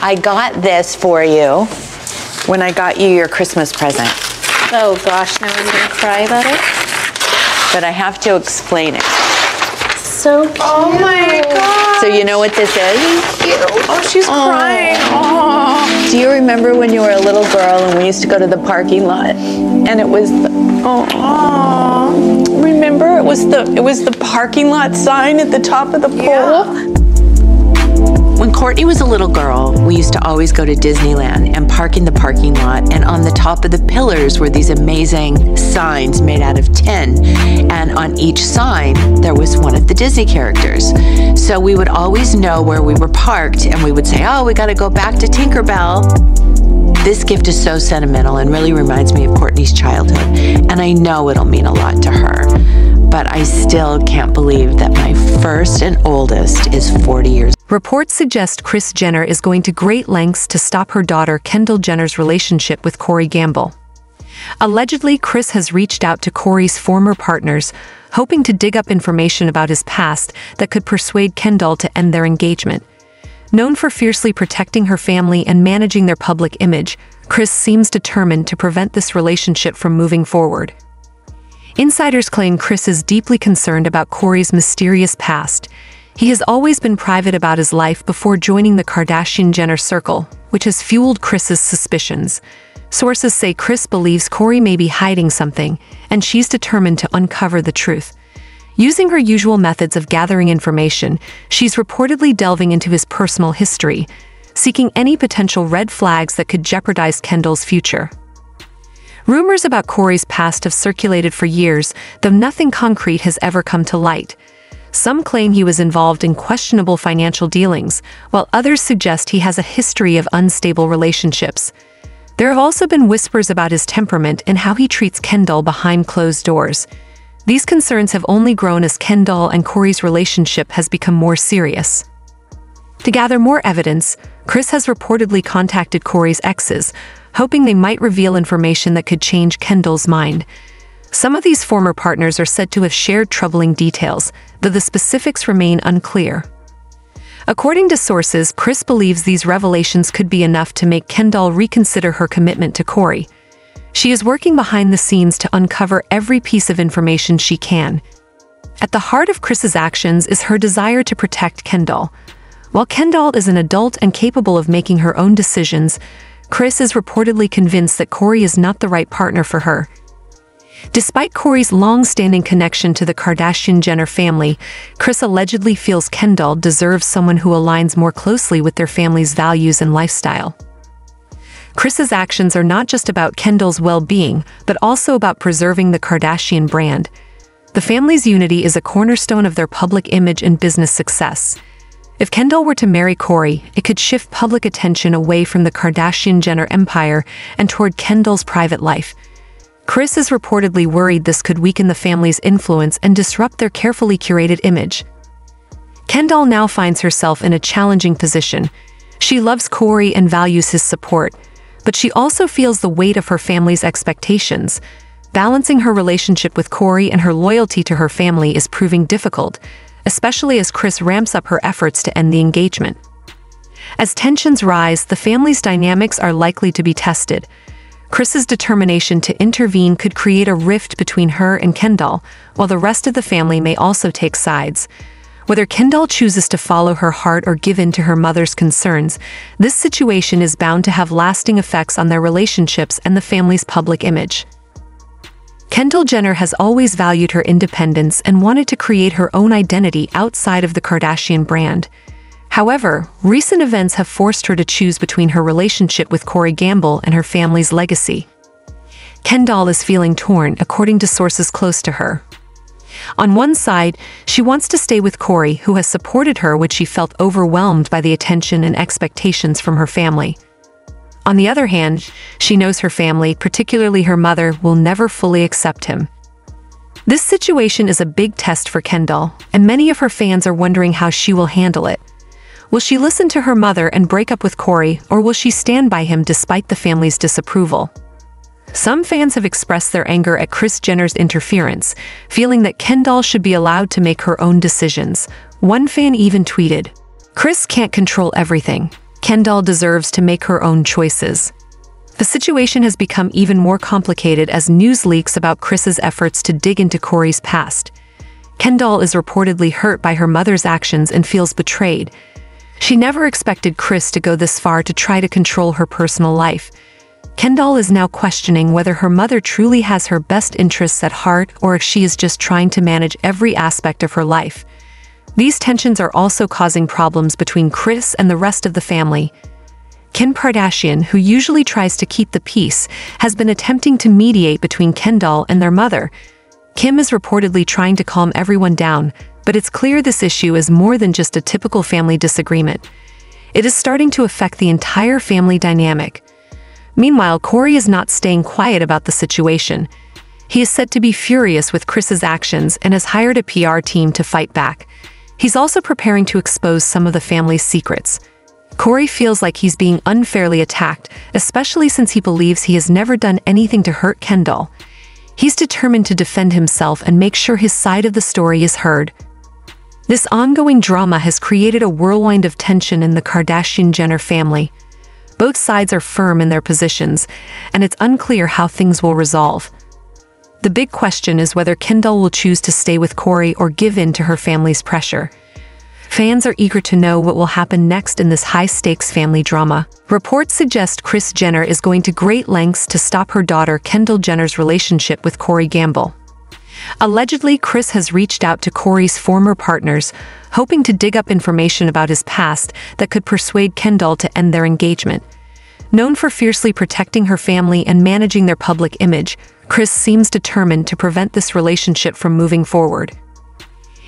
I got this for you when I got you your Christmas present. Oh gosh, now I'm gonna cry about it. But I have to explain it. So cute. Oh my God. So you know what this is? Thank you. Oh, she's crying. Aww. Do you remember when you were a little girl and we used to go to the parking lot and it was the, remember it was the parking lot sign at the top of the pole? Yeah. When Courtney was a little girl, we used to always go to Disneyland and park in the parking lot, and on the top of the pillars were these amazing signs made out of tin, and on each sign there was one of the Disney characters. So we would always know where we were parked, and we would say, oh, we gotta go back to Tinkerbell. This gift is so sentimental and really reminds me of Courtney's childhood, and I know it'll mean a lot to her. But I still can't believe that my first and oldest is 40 years. Reports suggest Kris Jenner is going to great lengths to stop her daughter Kendall Jenner's relationship with Corey Gamble. Allegedly, Kris has reached out to Corey's former partners, hoping to dig up information about his past that could persuade Kendall to end their engagement. Known for fiercely protecting her family and managing their public image, Kris seems determined to prevent this relationship from moving forward. Insiders claim Kris is deeply concerned about Corey's mysterious past. He has always been private about his life before joining the Kardashian-Jenner circle, which has fueled Kris's suspicions. Sources say Kris believes Corey may be hiding something, and she's determined to uncover the truth. Using her usual methods of gathering information, she's reportedly delving into his personal history, seeking any potential red flags that could jeopardize Kendall's future. Rumors about Corey's past have circulated for years, though nothing concrete has ever come to light. Some claim he was involved in questionable financial dealings, while others suggest he has a history of unstable relationships. There have also been whispers about his temperament and how he treats Kendall behind closed doors. These concerns have only grown as Kendall and Corey's relationship has become more serious. To gather more evidence, Kris has reportedly contacted Corey's exes, hoping they might reveal information that could change Kendall's mind. Some of these former partners are said to have shared troubling details, though the specifics remain unclear. According to sources, Kris believes these revelations could be enough to make Kendall reconsider her commitment to Corey. She is working behind the scenes to uncover every piece of information she can. At the heart of Kris's actions is her desire to protect Kendall. While Kendall is an adult and capable of making her own decisions, Kris is reportedly convinced that Corey is not the right partner for her. Despite Corey's long-standing connection to the Kardashian-Jenner family, Kris allegedly feels Kendall deserves someone who aligns more closely with their family's values and lifestyle. Kris's actions are not just about Kendall's well-being, but also about preserving the Kardashian brand. The family's unity is a cornerstone of their public image and business success. If Kendall were to marry Corey, it could shift public attention away from the Kardashian-Jenner empire and toward Kendall's private life. Kris is reportedly worried this could weaken the family's influence and disrupt their carefully curated image. Kendall now finds herself in a challenging position. She loves Corey and values his support, but she also feels the weight of her family's expectations. Balancing her relationship with Corey and her loyalty to her family is proving difficult, especially as Kris ramps up her efforts to end the engagement. As tensions rise, the family's dynamics are likely to be tested. Kris's determination to intervene could create a rift between her and Kendall, while the rest of the family may also take sides. Whether Kendall chooses to follow her heart or give in to her mother's concerns, this situation is bound to have lasting effects on their relationships and the family's public image. Kendall Jenner has always valued her independence and wanted to create her own identity outside of the Kardashian brand. However, recent events have forced her to choose between her relationship with Corey Gamble and her family's legacy. Kendall is feeling torn, according to sources close to her. On one side, she wants to stay with Corey, who has supported her when she felt overwhelmed by the attention and expectations from her family. On the other hand, she knows her family, particularly her mother, will never fully accept him. This situation is a big test for Kendall, and many of her fans are wondering how she will handle it. Will she listen to her mother and break up with Corey, or will she stand by him despite the family's disapproval? Some fans have expressed their anger at Kris Jenner's interference, feeling that Kendall should be allowed to make her own decisions. One fan even tweeted, "Kris can't control everything. Kendall deserves to make her own choices." The situation has become even more complicated as news leaks about Kris's efforts to dig into Corey's past. Kendall is reportedly hurt by her mother's actions and feels betrayed. She never expected Kris to go this far to try to control her personal life. Kendall is now questioning whether her mother truly has her best interests at heart or if she is just trying to manage every aspect of her life. These tensions are also causing problems between Kris and the rest of the family. Kim Kardashian, who usually tries to keep the peace, has been attempting to mediate between Kendall and their mother. Kim is reportedly trying to calm everyone down, but it's clear this issue is more than just a typical family disagreement. It is starting to affect the entire family dynamic. Meanwhile, Corey is not staying quiet about the situation. He is said to be furious with Kris's actions and has hired a PR team to fight back. He's also preparing to expose some of the family's secrets. Corey feels like he's being unfairly attacked, especially since he believes he has never done anything to hurt Kendall. He's determined to defend himself and make sure his side of the story is heard. This ongoing drama has created a whirlwind of tension in the Kardashian-Jenner family. Both sides are firm in their positions, and it's unclear how things will resolve. The big question is whether Kendall will choose to stay with Corey or give in to her family's pressure. Fans are eager to know what will happen next in this high-stakes family drama. Reports suggest Kris Jenner is going to great lengths to stop her daughter Kendall Jenner's relationship with Corey Gamble. Allegedly, Kris has reached out to Corey's former partners, hoping to dig up information about his past that could persuade Kendall to end their engagement. Known for fiercely protecting her family and managing their public image, Kris seems determined to prevent this relationship from moving forward.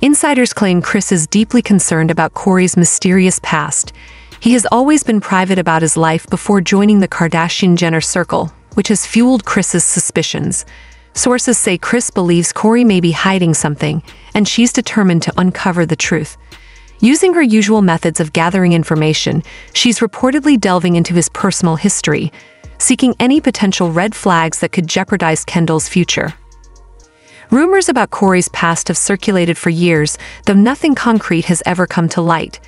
Insiders claim Kris is deeply concerned about Corey's mysterious past. He has always been private about his life before joining the Kardashian-Jenner circle, which has fueled Kris's suspicions. Sources say Kris believes Corey may be hiding something, and she's determined to uncover the truth. Using her usual methods of gathering information, she's reportedly delving into his personal history, seeking any potential red flags that could jeopardize Kendall's future. Rumors about Corey's past have circulated for years, though nothing concrete has ever come to light.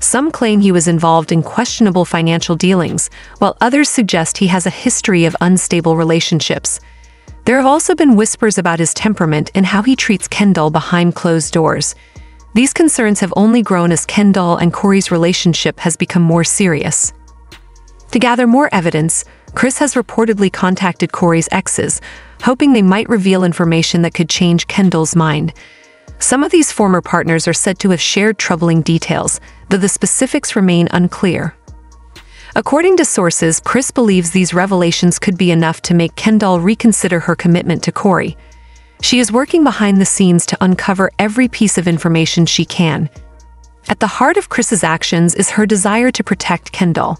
Some claim he was involved in questionable financial dealings, while others suggest he has a history of unstable relationships. There have also been whispers about his temperament and how he treats Kendall behind closed doors. These concerns have only grown as Kendall and Corey's relationship has become more serious. To gather more evidence, Kris has reportedly contacted Corey's exes, hoping they might reveal information that could change Kendall's mind. Some of these former partners are said to have shared troubling details, though the specifics remain unclear. According to sources, Kris believes these revelations could be enough to make Kendall reconsider her commitment to Corey. She is working behind the scenes to uncover every piece of information she can. At the heart of Kris's actions is her desire to protect Kendall.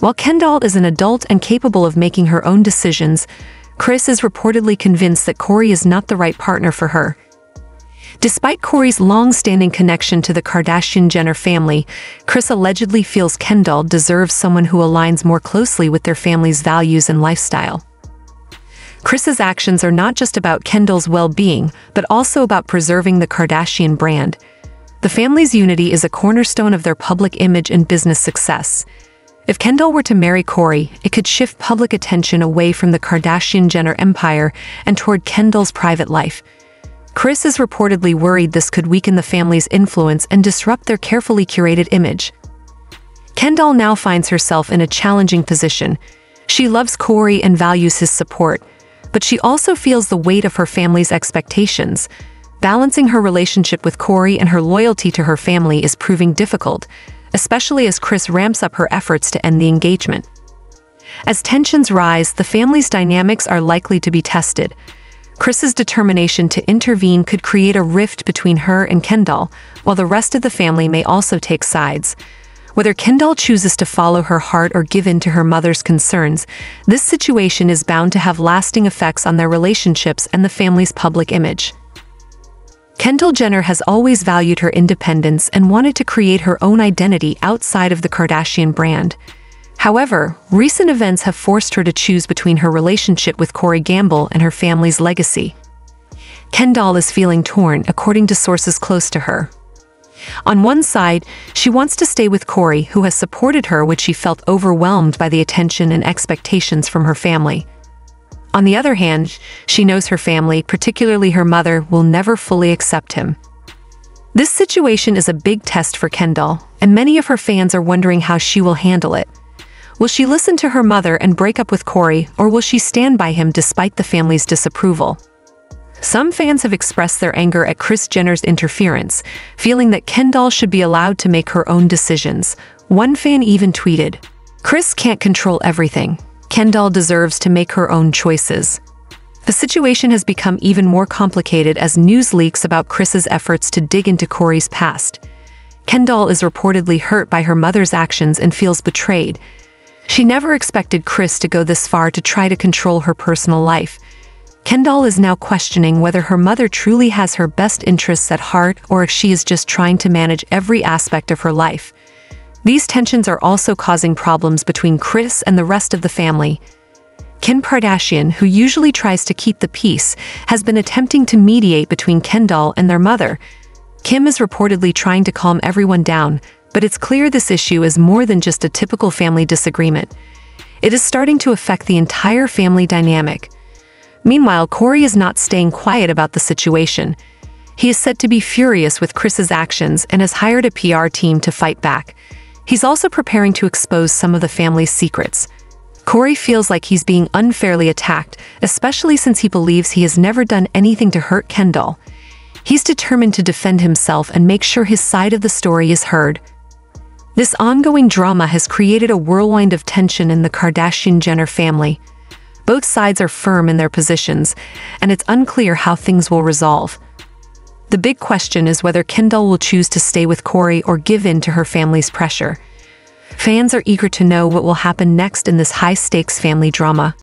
While Kendall is an adult and capable of making her own decisions, Kris is reportedly convinced that Corey is not the right partner for her. Despite Corey's long-standing connection to the Kardashian-Jenner family, Kris allegedly feels Kendall deserves someone who aligns more closely with their family's values and lifestyle. Kris's actions are not just about Kendall's well-being, but also about preserving the Kardashian brand. The family's unity is a cornerstone of their public image and business success. If Kendall were to marry Corey, it could shift public attention away from the Kardashian-Jenner empire and toward Kendall's private life. Kris is reportedly worried this could weaken the family's influence and disrupt their carefully curated image. Kendall now finds herself in a challenging position. She loves Corey and values his support, but she also feels the weight of her family's expectations. Balancing her relationship with Corey and her loyalty to her family is proving difficult, especially as Kris ramps up her efforts to end the engagement. As tensions rise, the family's dynamics are likely to be tested. Kris's determination to intervene could create a rift between her and Kendall, while the rest of the family may also take sides. Whether Kendall chooses to follow her heart or give in to her mother's concerns, this situation is bound to have lasting effects on their relationships and the family's public image. Kendall Jenner has always valued her independence and wanted to create her own identity outside of the Kardashian brand. However, recent events have forced her to choose between her relationship with Corey Gamble and her family's legacy. Kendall is feeling torn, according to sources close to her. On one side, she wants to stay with Corey, who has supported her when she felt overwhelmed by the attention and expectations from her family. On the other hand, she knows her family, particularly her mother, will never fully accept him. This situation is a big test for Kendall, and many of her fans are wondering how she will handle it. Will she listen to her mother and break up with Corey, or will she stand by him despite the family's disapproval? Some fans have expressed their anger at Kris Jenner's interference, feeling that Kendall should be allowed to make her own decisions. One fan even tweeted, "Kris can't control everything. Kendall deserves to make her own choices." The situation has become even more complicated as news leaks about Kris's efforts to dig into Corey's past. Kendall is reportedly hurt by her mother's actions and feels betrayed. She never expected Kris to go this far to try to control her personal life. Kendall is now questioning whether her mother truly has her best interests at heart or if she is just trying to manage every aspect of her life. These tensions are also causing problems between Kris and the rest of the family. Kim Kardashian, who usually tries to keep the peace, has been attempting to mediate between Kendall and their mother. Kim is reportedly trying to calm everyone down, but it's clear this issue is more than just a typical family disagreement. It is starting to affect the entire family dynamic. Meanwhile, Corey is not staying quiet about the situation. He is said to be furious with Kris's actions and has hired a PR team to fight back. He's also preparing to expose some of the family's secrets. Corey feels like he's being unfairly attacked, especially since he believes he has never done anything to hurt Kendall. He's determined to defend himself and make sure his side of the story is heard. This ongoing drama has created a whirlwind of tension in the Kardashian-Jenner family. Both sides are firm in their positions, and it's unclear how things will resolve. The big question is whether Kendall will choose to stay with Corey or give in to her family's pressure. Fans are eager to know what will happen next in this high-stakes family drama.